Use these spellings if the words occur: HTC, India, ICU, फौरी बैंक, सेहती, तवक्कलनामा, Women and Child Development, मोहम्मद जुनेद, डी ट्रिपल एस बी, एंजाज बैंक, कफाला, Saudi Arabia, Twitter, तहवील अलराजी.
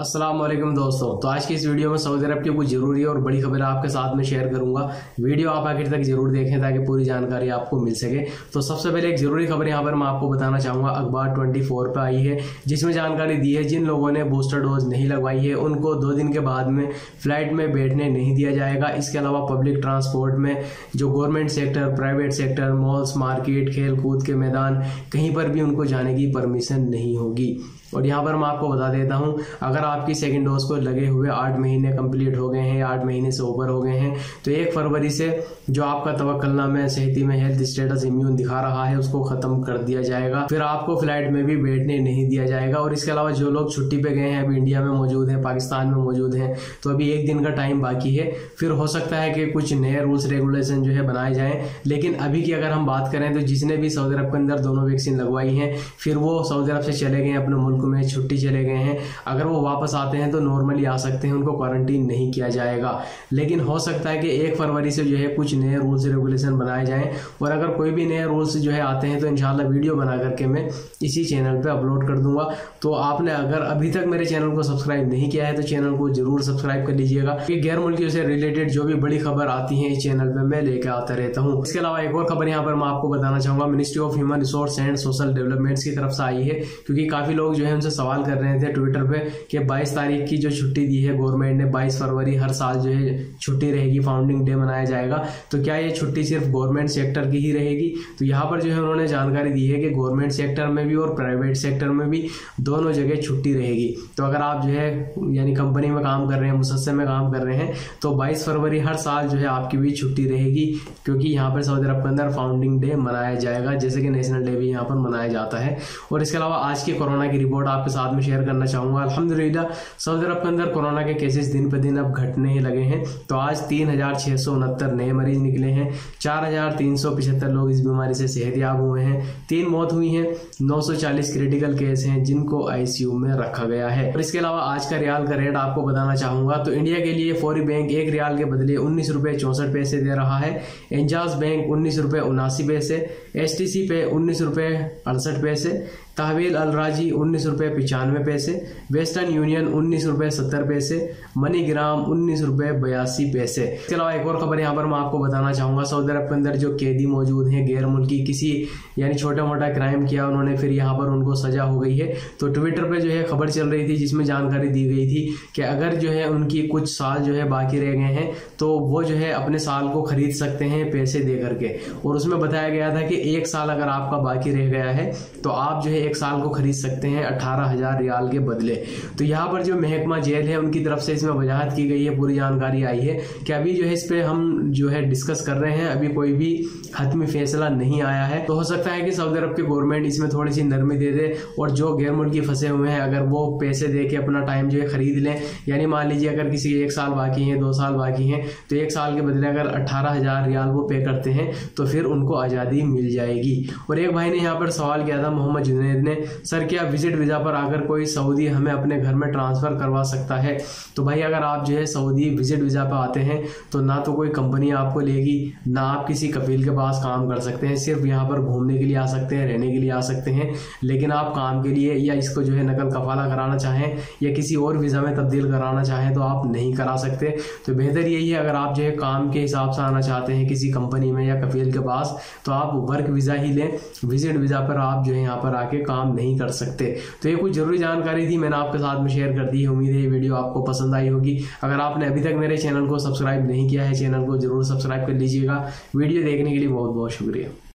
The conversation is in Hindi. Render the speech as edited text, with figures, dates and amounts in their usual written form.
अस्सलाम वालेकुम दोस्तों, तो आज की इस वीडियो में सऊदी अरब की कुछ ज़रूरी और बड़ी खबरें आपके साथ में शेयर करूंगा। वीडियो आप आखिर तक जरूर देखें ताकि पूरी जानकारी आपको मिल सके। तो सबसे पहले एक ज़रूरी खबर यहाँ पर मैं आपको बताना चाहूँगा, अखबार 24 पर आई है, जिसमें जानकारी दी है जिन लोगों ने बूस्टर डोज नहीं लगवाई है उनको 2 दिन के बाद में फ़्लाइट में बैठने नहीं दिया जाएगा। इसके अलावा पब्लिक ट्रांसपोर्ट में जो government sector, private sector, malls, market, खेल कूद के मैदान, कहीं पर भी उनको जाने की परमिशन नहीं होगी। और यहाँ पर मैं आपको बता देता हूँ, अगर आपकी सेकंड डोज को लगे हुए 8 महीने कंप्लीट हो गए हैं, 8 महीने से ऊपर हो गए हैं, तो 1 फरवरी से जो आपका तवक्कलनामा सेहती में हेल्थ स्टेटस इम्यून दिखा रहा है उसको ख़त्म कर दिया जाएगा। फिर आपको फ्लाइट में भी बैठने नहीं दिया जाएगा। और इसके अलावा जो लोग छुट्टी पे गए हैं, अभी इंडिया में मौजूद हैं, पाकिस्तान में मौजूद हैं, तो अभी 1 दिन का टाइम बाकी है, फिर हो सकता है कि कुछ नए रूल्स रेगुलेशन जो है बनाए जाएँ। लेकिन अभी की अगर हम बात करें तो जिसने भी सऊदी अरब के अंदर दोनों वैक्सीन लगवाई हैं, फिर वो सऊदी अरब से चले गए अपने मुल्क में, छुट्टी चले गए हैं, अगर वो वापस आते हैं तो नॉर्मली आ सकते हैं, उनको क्वारंटीन नहीं किया जाएगा। लेकिन हो सकता है कि 1 फरवरी से जो है कुछ नए रूल्स रेगुलेशन बनाए जाएं। और अगर कोई भी नए रूल्स जो है आते हैं तो इंशाल्लाह वीडियो बना करके मैं इसी चैनल पे अपलोड कर दूंगा। तो आपने अगर अभी तक मेरे चैनल को सब्सक्राइब नहीं किया है तो चैनल को जरूर सब्सक्राइब कर लीजिएगा, क्योंकि गैर मुल्कियों से रिलेटेड जो भी बड़ी खबर आती है इस चैनल पर मैं लेकर आता रहता हूँ। इसके अलावा एक और खबर यहाँ पर मैं आपको बताना चाहूँगा, ministry of human resource and social developments की तरफ से आई है, क्योंकि काफ़ी लोग जो है उनसे सवाल कर रहे थे ट्विटर पे कि 22 तारीख की जो छुट्टी दी है गवर्नमेंट ने, 22 फरवरी हर साल जो है छुट्टी रहेगी, फाउंडिंग डे मनाया जाएगा, तो क्या ये छुट्टी सिर्फ गवर्नमेंट सेक्टर की ही रहेगी? तो यहाँ पर जो है उन्होंने जानकारी दी है कि गवर्नमेंट सेक्टर में भी और प्राइवेट सेक्टर में भी दोनों जगह छुट्टी रहेगी। तो अगर आप जो है यानी कंपनी में काम कर रहे हैं, मुसस्से में काम कर रहे हैं, तो 22 फरवरी हर साल जो है आपकी भी छुट्टी रहेगी, क्योंकि यहाँ पर सऊदी अरब के अंदर फाउंडिंग डे मनाया जाएगा, जैसे कि नेशनल डे भी यहाँ पर मनाया जाता है। और इसके अलावा आज की कोरोना की रिपोर्ट आपके साथ में शेयर करना चाहूँगा। अल्हम्दुलिल्लाह सऊदी अरब के अंदर कोरोना के केसेस दिन पे दिन अब घटने ही लगे हैं। तो आज 3669 नए मरीज निकले हैं, 4375 लोग इस बीमारी से सेहतयाब हुए हैं, 3 मौत हुई हैं, 940 क्रिटिकल केस हैं जिनको ICU में रखा गया है। और इसके अलावा आज का रियाल का रेट आपको बताना चाहूँगा। तो इंडिया के लिए फौरी बैंक 1 रियाल के बदले 19.64 रुपये दे रहा है, एंजाज बैंक 19.79 रुपये, HTC पे 19.68, तहवील अलराजी 19.95, वेस्टर्न यूनियन 19.70, मनीग्राम 19.82। इसके अलावा एक और खबर यहाँ पर मैं आपको बताना चाहूँगा, सऊदी अरब के अंदर जो कैदी मौजूद हैं गैर मुल्की, किसी यानी छोटा मोटा क्राइम किया उन्होंने, फिर यहाँ पर उनको सजा हो गई है। तो ट्विटर पर जो है खबर चल रही थी जिसमें जानकारी दी गई थी कि अगर जो है उनकी कुछ साल जो है बाकी रह गए हैं तो वो जो है अपने साल को खरीद सकते हैं पैसे दे करके। और उसमें बताया गया था कि 1 साल अगर आपका बाकी रह गया है तो आप जो है 1 साल को खरीद सकते हैं 18,000 रियाल के बदले। तो यहाँ पर जो महकमा जेल है उनकी तरफ से इसमें वजाहत की गई है, पूरी जानकारी आई है कि अभी जो है इस पे हम जो है डिस्कस कर रहे हैं, अभी कोई भी हतमी फैसला नहीं आया है। तो हो सकता है कि सऊदी अरब की गवर्नमेंट इसमें थोड़ी सी नरमी दे दे और जो गैर मुल्की फंसे हुए हैं अगर वो पैसे दे के अपना टाइम जो है खरीद लें। यानी मान लीजिए अगर किसी के 1 साल बाकी हैं, 2 साल बाकी हैं, तो 1 साल के बदले अगर 18,000 रियाल वो पे करते हैं तो फिर उनको आज़ादी मिल जाएगी। और एक भाई ने यहाँ पर सवाल किया था, मोहम्मद जुनेद ने, सर क्या विजिट वीज़ा पर आकर कोई सऊदी हमें अपने घर में ट्रांसफ़र करवा सकता है? तो भाई अगर आप जो है सऊदी विजिट वीज़ा पर आते हैं तो ना तो कोई कंपनी आपको लेगी, ना आप किसी कफील के पास काम कर सकते हैं, सिर्फ यहाँ पर घूमने के लिए आ सकते हैं, रहने के लिए आ सकते हैं। लेकिन आप काम के लिए या इसको जो है नकल कफाला कराना चाहें या किसी और वीज़ा में तब्दील कराना चाहें तो आप नहीं करा सकते। तो बेहतर यही है अगर आप जो है काम के हिसाब से आना चाहते हैं किसी कंपनी में या कफील के पास तो आप वर्क वीज़ा ही लें, विजिट वीज़ा पर आप जो है यहाँ पर आके काम नहीं कर सकते। तो ये कुछ जरूरी जानकारी थी, मैंने आपके साथ में शेयर कर दी। उम्मीद है ये वीडियो आपको पसंद आई होगी। अगर आपने अभी तक मेरे चैनल को सब्सक्राइब नहीं किया है, चैनल को जरूर सब्सक्राइब कर लीजिएगा। वीडियो देखने के लिए बहुत बहुत शुक्रिया।